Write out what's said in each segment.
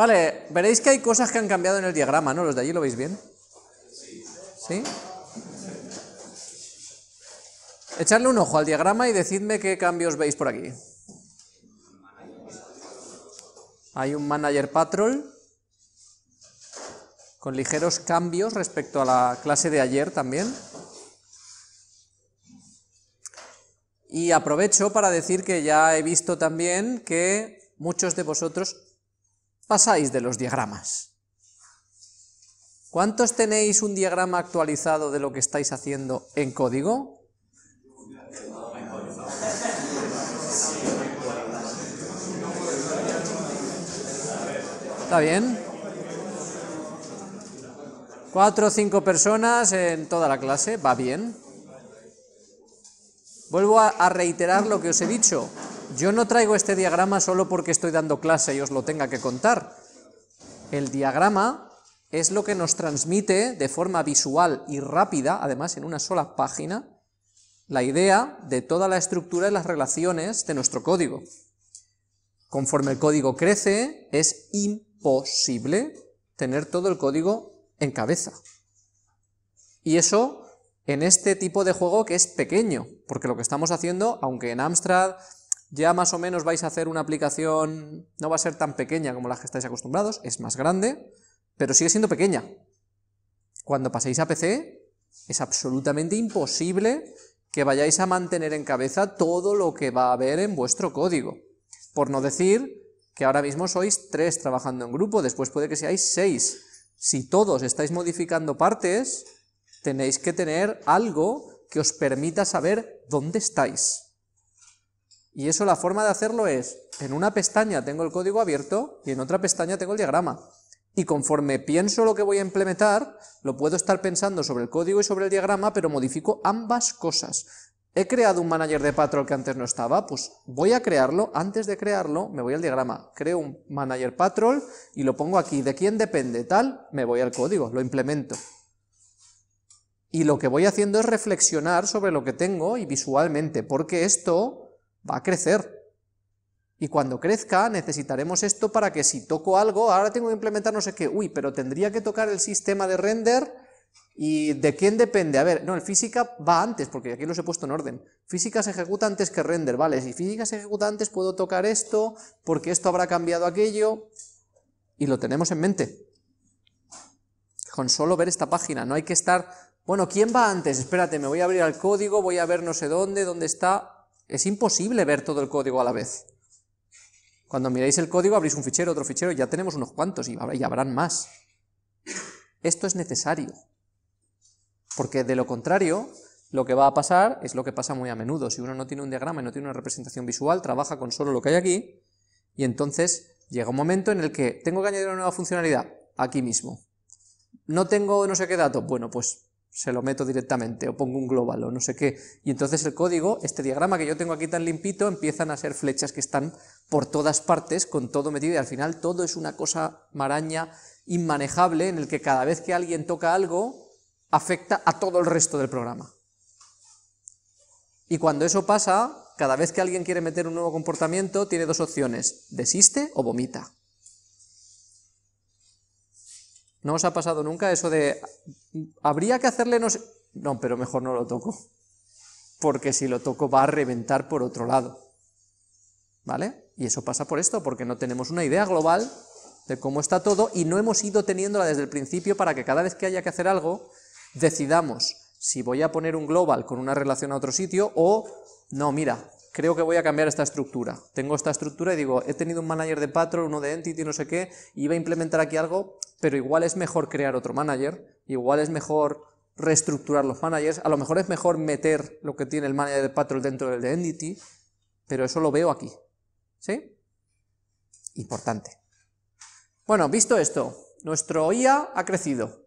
Vale, veréis que hay cosas que han cambiado en el diagrama, ¿no? ¿Los de allí lo veis bien? ¿Sí? Echadle un ojo al diagrama y decidme qué cambios veis por aquí. Hay un Manager Patrol con ligeros cambios respecto a la clase de ayer también. Y aprovecho para decir que ya he visto también que muchos de vosotros pasáis de los diagramas. ¿Cuántos tenéis un diagrama actualizado de lo que estáis haciendo en código? ¿Está bien? 4 o 5 personas en toda la clase, va bien. Vuelvo a reiterar lo que os he dicho. Yo no traigo este diagrama solo porque estoy dando clase y os lo tenga que contar. El diagrama es lo que nos transmite de forma visual y rápida, además en una sola página, la idea de toda la estructura y las relaciones de nuestro código. Conforme el código crece, es imposible tener todo el código en cabeza. Y eso en este tipo de juego que es pequeño, porque lo que estamos haciendo, aunque en Amstrad ya más o menos vais a hacer una aplicación, no va a ser tan pequeña como las que estáis acostumbrados, es más grande, pero sigue siendo pequeña. Cuando paséis a PC, es absolutamente imposible que vayáis a mantener en cabeza todo lo que va a haber en vuestro código. Por no decir que ahora mismo sois 3 trabajando en grupo, después puede que seáis 6. Si todos estáis modificando partes, tenéis que tener algo que os permita saber dónde estáis. Y eso, la forma de hacerlo es, en una pestaña tengo el código abierto y en otra pestaña tengo el diagrama. Y conforme pienso lo que voy a implementar, lo puedo estar pensando sobre el código y sobre el diagrama, pero modifico ambas cosas. He creado un manager de patrol que antes no estaba, pues voy a crearlo, antes de crearlo me voy al diagrama, creo un manager patrol y lo pongo aquí, ¿de quién depende? Tal, me voy al código, lo implemento. Y lo que voy haciendo es reflexionar sobre lo que tengo y visualmente, porque esto va a crecer, y cuando crezca necesitaremos esto para que si toco algo, ahora tengo que implementar no sé qué, uy, pero tendría que tocar el sistema de render, y ¿de quién depende? A ver, no, el física va antes, porque aquí los he puesto en orden, física se ejecuta antes que render, vale, si física se ejecuta antes puedo tocar esto, porque esto habrá cambiado aquello, y lo tenemos en mente, con solo ver esta página, no hay que estar, bueno, ¿quién va antes? Espérate, me voy a abrir al código, voy a ver no sé dónde está. Es imposible ver todo el código a la vez. Cuando miráis el código abrís un fichero, otro fichero, ya tenemos unos cuantos y habrán más. Esto es necesario, porque de lo contrario, lo que va a pasar es lo que pasa muy a menudo. Si uno no tiene un diagrama y no tiene una representación visual, trabaja con solo lo que hay aquí, y entonces llega un momento en el que tengo que añadir una nueva funcionalidad, aquí mismo. No tengo no sé qué dato, bueno, pues se lo meto directamente, o pongo un global, o no sé qué, y entonces el código, este diagrama que yo tengo aquí tan limpito, empiezan a ser flechas que están por todas partes, con todo metido, y al final todo es una cosa maraña inmanejable, en el que cada vez que alguien toca algo, afecta a todo el resto del programa. Y cuando eso pasa, cada vez que alguien quiere meter un nuevo comportamiento, tiene dos opciones, desiste o vomita. ¿No os ha pasado nunca eso de, habría que hacerle, no sé, no, pero mejor no lo toco, porque si lo toco va a reventar por otro lado, ¿vale? Y eso pasa por esto, porque no tenemos una idea global de cómo está todo y no hemos ido teniéndola desde el principio para que cada vez que haya que hacer algo, decidamos si voy a poner un global con una relación a otro sitio o, no, mira, creo que voy a cambiar esta estructura, tengo esta estructura y digo, he tenido un manager de patrol, uno de entity, no sé qué, iba a implementar aquí algo, pero igual es mejor crear otro manager, igual es mejor reestructurar los managers, a lo mejor es mejor meter lo que tiene el manager de patrol dentro del de entity, pero eso lo veo aquí, ¿sí? Importante. Bueno, visto esto, nuestro IA ha crecido.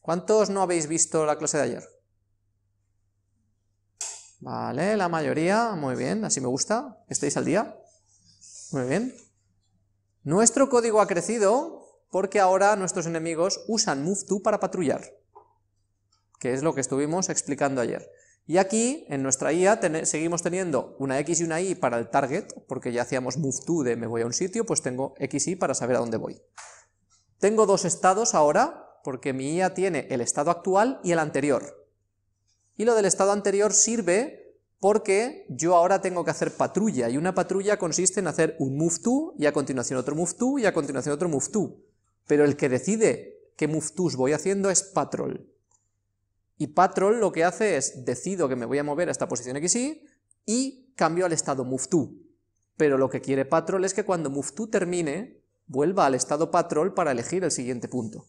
¿Cuántos no habéis visto la clase de ayer? Vale, la mayoría, muy bien, así me gusta, estáis al día, muy bien. Nuestro código ha crecido porque ahora nuestros enemigos usan move to para patrullar, que es lo que estuvimos explicando ayer. Y aquí, en nuestra IA, seguimos teniendo una X y una Y para el target, porque ya hacíamos move to de me voy a un sitio, pues tengo X y para saber a dónde voy. Tengo dos estados ahora, porque mi IA tiene el estado actual y el anterior. Y lo del estado anterior sirve porque yo ahora tengo que hacer patrulla, y una patrulla consiste en hacer un move to, y a continuación otro move to, y a continuación otro move to. Pero el que decide qué move tos voy haciendo es Patrol. Y Patrol lo que hace es, decido que me voy a mover a esta posición XY y cambio al estado MoveTo. Pero lo que quiere Patrol es que cuando MoveTo termine, vuelva al estado Patrol para elegir el siguiente punto.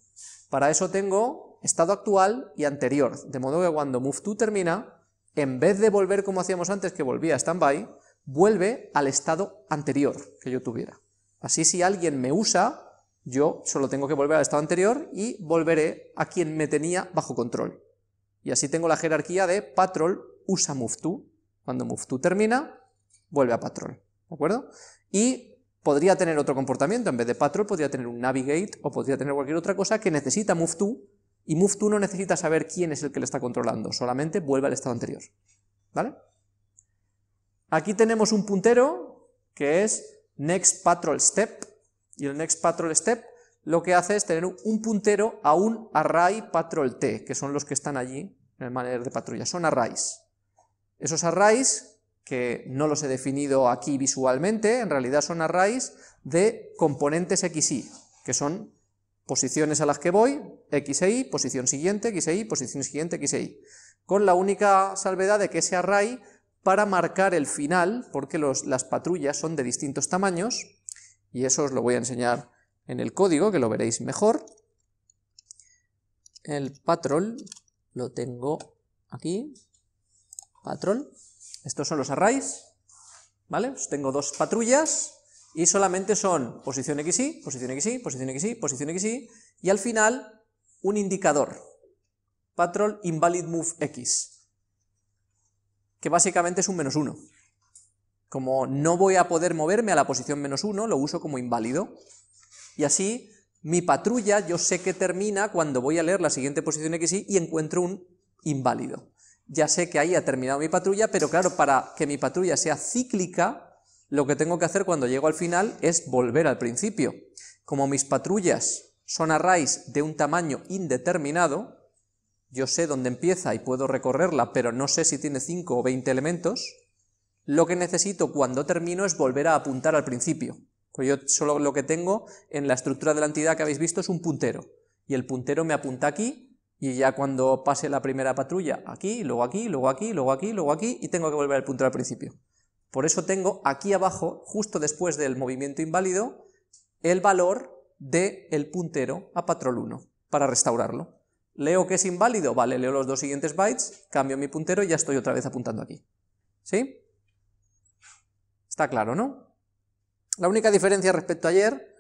Para eso tengo estado actual y anterior, de modo que cuando MoveTo termina, en vez de volver como hacíamos antes, que volvía a Standby, vuelve al estado anterior que yo tuviera. Así si alguien me usa, yo solo tengo que volver al estado anterior y volveré a quien me tenía bajo control. Y así tengo la jerarquía de Patrol usa MoveTo. Cuando MoveTo termina, vuelve a Patrol, ¿de acuerdo? Y podría tener otro comportamiento, en vez de Patrol podría tener un Navigate o podría tener cualquier otra cosa que necesita MoveTo, y MoveTo no necesita saber quién es el que le está controlando, solamente vuelve al estado anterior, ¿vale? Aquí tenemos un puntero que es Next Patrol Step, y el Next Patrol Step lo que hace es tener un puntero a un array patrol t, que son los que están allí en el manual de patrulla, son arrays. Esos arrays, que no los he definido aquí visualmente, en realidad son arrays de componentes x, y, que son posiciones a las que voy, x e y, posición siguiente, x e y, posición siguiente, x e y, con la única salvedad de que ese array, para marcar el final, porque las patrullas son de distintos tamaños, y eso os lo voy a enseñar en el código, que lo veréis mejor. El Patrol lo tengo aquí, Patrol, estos son los arrays, ¿vale? Pues tengo dos patrullas y solamente son posición XY, posición XY, posición XY, posición XY, y al final un indicador, Patrol invalid move X, que básicamente es un -1. Como no voy a poder moverme a la posición -1, lo uso como inválido. Y así, mi patrulla yo sé que termina cuando voy a leer la siguiente posición XY y encuentro un inválido. Ya sé que ahí ha terminado mi patrulla, pero claro, para que mi patrulla sea cíclica, lo que tengo que hacer cuando llego al final es volver al principio. Como mis patrullas son arrays de un tamaño indeterminado, yo sé dónde empieza y puedo recorrerla, pero no sé si tiene 5 o 20 elementos, lo que necesito cuando termino es volver a apuntar al principio. Pues yo solo lo que tengo en la estructura de la entidad que habéis visto es un puntero, y el puntero me apunta aquí, y ya cuando pase la primera patrulla, aquí, luego aquí, luego aquí, luego aquí, luego aquí, y tengo que volver al puntero al principio. Por eso tengo aquí abajo, justo después del movimiento inválido, el valor del puntero a patrol 1, para restaurarlo. Leo que es inválido, vale, leo los dos siguientes bytes, cambio mi puntero y ya estoy otra vez apuntando aquí. ¿Sí? Está claro, ¿no? La única diferencia respecto a ayer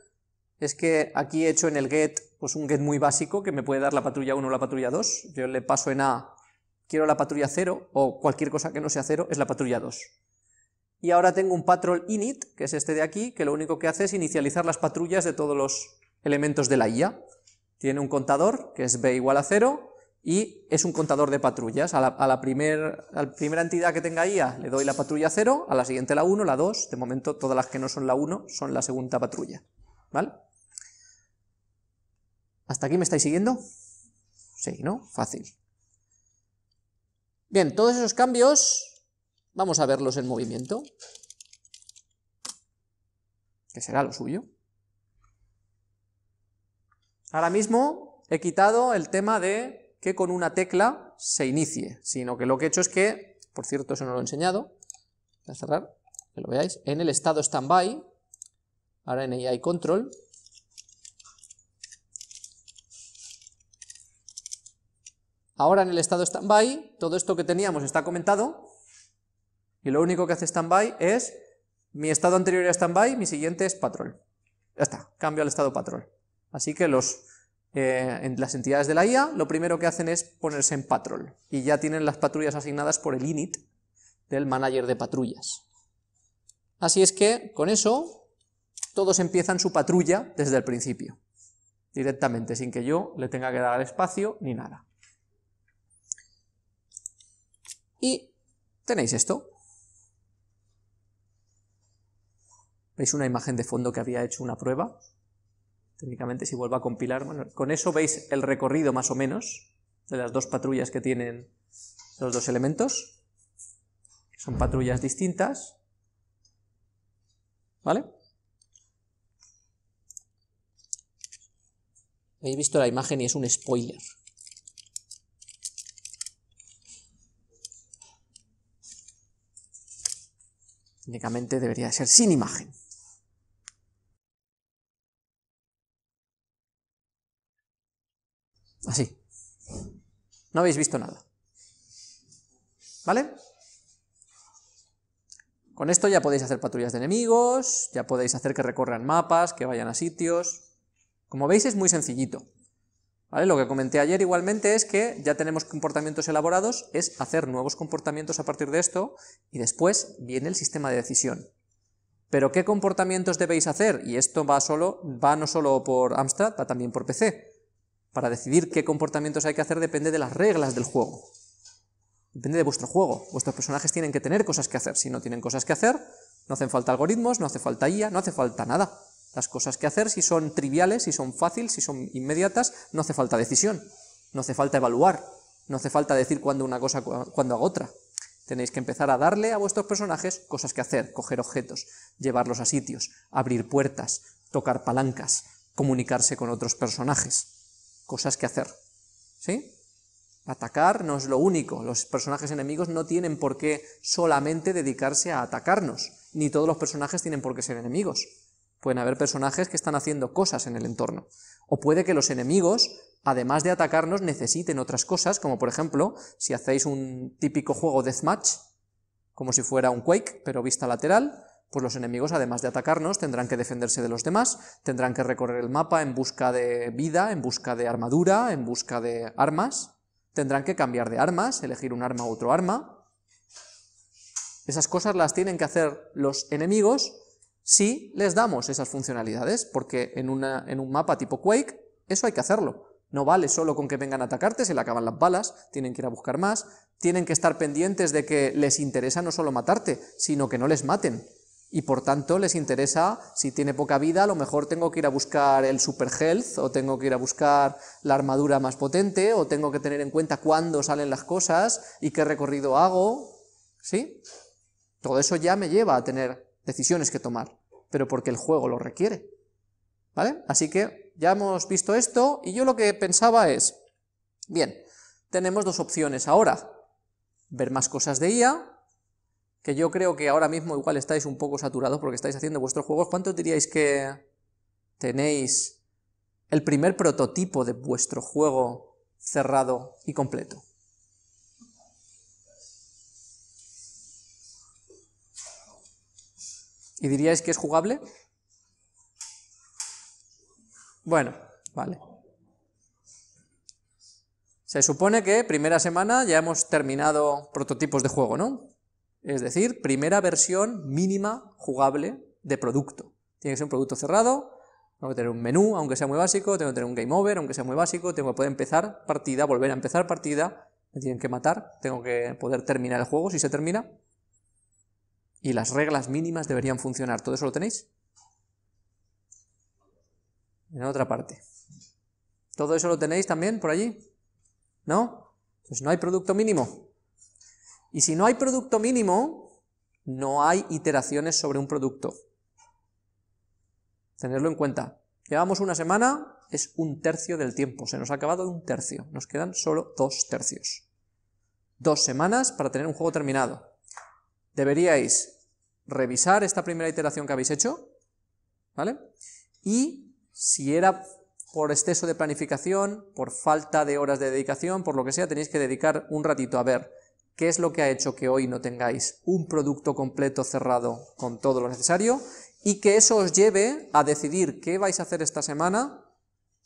es que aquí he hecho en el get pues un get muy básico que me puede dar la patrulla 1 o la patrulla 2. Yo le paso en A, quiero la patrulla 0, o cualquier cosa que no sea 0 es la patrulla 2. Y ahora tengo un patrol init, que es este de aquí, que lo único que hace es inicializar las patrullas de todos los elementos de la IA. Tiene un contador, que es B igual a 0, y es un contador de patrullas. A la primera entidad que tenga IA le doy la patrulla 0, a la siguiente la 1, la 2, de momento todas las que no son la 1 son la segunda patrulla, ¿vale? ¿Hasta aquí me estáis siguiendo? Sí, ¿no? Fácil. Bien, todos esos cambios vamos a verlos en movimiento, que será lo suyo. Ahora mismo he quitado el tema de que con una tecla se inicie, sino que lo que he hecho es que, por cierto, eso no lo he enseñado, voy a cerrar, que lo veáis, en el estado standby, ahora en AI control, ahora en el estado standby, todo esto que teníamos está comentado, y lo único que hace standby es, mi estado anterior era standby, mi siguiente es patrol, ya está, cambio al estado patrol, así que en las entidades de la IA lo primero que hacen es ponerse en patrol y ya tienen las patrullas asignadas por el init del manager de patrullas. Así es que con eso todos empiezan su patrulla desde el principio directamente, sin que yo le tenga que dar espacio ni nada. y tenéis esto. Veis una imagen de fondo que había hecho una prueba. Técnicamente, si vuelvo a compilar, bueno, con eso veis el recorrido más o menos de las dos patrullas que tienen los dos elementos. Son patrullas distintas, ¿vale? Habéis visto la imagen y es un spoiler. Técnicamente debería ser sin imagen. Así. No habéis visto nada. ¿Vale? Con esto ya podéis hacer patrullas de enemigos, ya podéis hacer que recorran mapas, que vayan a sitios. Como veis es muy sencillito. ¿Vale? Lo que comenté ayer igualmente es que ya tenemos comportamientos elaborados, es hacer nuevos comportamientos a partir de esto y después viene el sistema de decisión. Pero ¿qué comportamientos debéis hacer? Y esto va no solo por Amstrad, va también por PC. Para decidir qué comportamientos hay que hacer depende de las reglas del juego. Depende de vuestro juego. Vuestros personajes tienen que tener cosas que hacer. Si no tienen cosas que hacer, no hacen falta algoritmos, no hace falta IA, no hace falta nada. Las cosas que hacer, si son triviales, si son fáciles, si son inmediatas, no hace falta decisión. No hace falta evaluar. No hace falta decir cuándo una cosa, cuándo hago otra. Tenéis que empezar a darle a vuestros personajes cosas que hacer. Coger objetos, llevarlos a sitios, abrir puertas, tocar palancas, comunicarse con otros personajes. Cosas que hacer, ¿sí? Atacar no es lo único, los personajes enemigos no tienen por qué solamente dedicarse a atacarnos, ni todos los personajes tienen por qué ser enemigos. Pueden haber personajes que están haciendo cosas en el entorno, o puede que los enemigos, además de atacarnos, necesiten otras cosas, como por ejemplo, si hacéis un típico juego deathmatch, como si fuera un Quake, pero vista lateral, pues los enemigos, además de atacarnos, tendrán que defenderse de los demás, tendrán que recorrer el mapa en busca de vida, en busca de armadura, en busca de armas, tendrán que cambiar de armas, elegir un arma u otro arma. Esas cosas las tienen que hacer los enemigos si les damos esas funcionalidades, porque en un mapa tipo Quake, eso hay que hacerlo. No vale solo con que vengan a atacarte, se le acaban las balas, tienen que ir a buscar más, tienen que estar pendientes de que les interesa no solo matarte, sino que no les maten. Y por tanto les interesa, si tiene poca vida, a lo mejor tengo que ir a buscar el super health, o tengo que ir a buscar la armadura más potente, o tengo que tener en cuenta cuándo salen las cosas y qué recorrido hago, ¿sí? Todo eso ya me lleva a tener decisiones que tomar, pero porque el juego lo requiere, ¿vale? Así que ya hemos visto esto, y yo lo que pensaba es, bien, tenemos dos opciones ahora, ver más cosas de IA, que yo creo que ahora mismo igual estáis un poco saturados porque estáis haciendo vuestros juegos. ¿Cuántos diríais que tenéis el primer prototipo de vuestro juego cerrado y completo? ¿Y diríais que es jugable? Bueno, vale. Se supone que primera semana ya hemos terminado prototipos de juego, ¿no? Es decir, primera versión mínima jugable de producto. Tiene que ser un producto cerrado, tengo que tener un menú, aunque sea muy básico, tengo que tener un game over, aunque sea muy básico, tengo que poder empezar partida, volver a empezar partida, me tienen que matar, tengo que poder terminar el juego si se termina. Y las reglas mínimas deberían funcionar. ¿Todo eso lo tenéis? En otra parte. ¿Todo eso lo tenéis también por allí? ¿No? Pues no hay producto mínimo. Y si no hay producto mínimo, no hay iteraciones sobre un producto. Tenerlo en cuenta. Llevamos una semana, es un tercio del tiempo, se nos ha acabado un tercio, nos quedan solo dos tercios. 2 semanas para tener un juego terminado. Deberíais revisar esta primera iteración que habéis hecho, ¿vale? Y si era por exceso de planificación, por falta de horas de dedicación, por lo que sea, tenéis que dedicar un ratito a ver qué es lo que ha hecho que hoy no tengáis un producto completo cerrado con todo lo necesario y que eso os lleve a decidir qué vais a hacer esta semana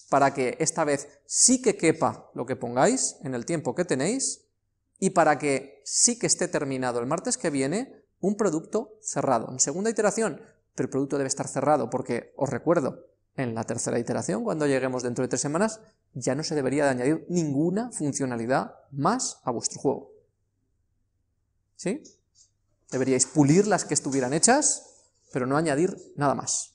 para que esta vez sí que quepa lo que pongáis en el tiempo que tenéis y para que sí que esté terminado el martes que viene un producto cerrado. En segunda iteración, pero el producto debe estar cerrado porque, os recuerdo, en la tercera iteración, cuando lleguemos dentro de 3 semanas, ya no se debería de añadir ninguna funcionalidad más a vuestro juego. ¿sí? Deberíais pulir las que estuvieran hechas, pero no añadir nada más.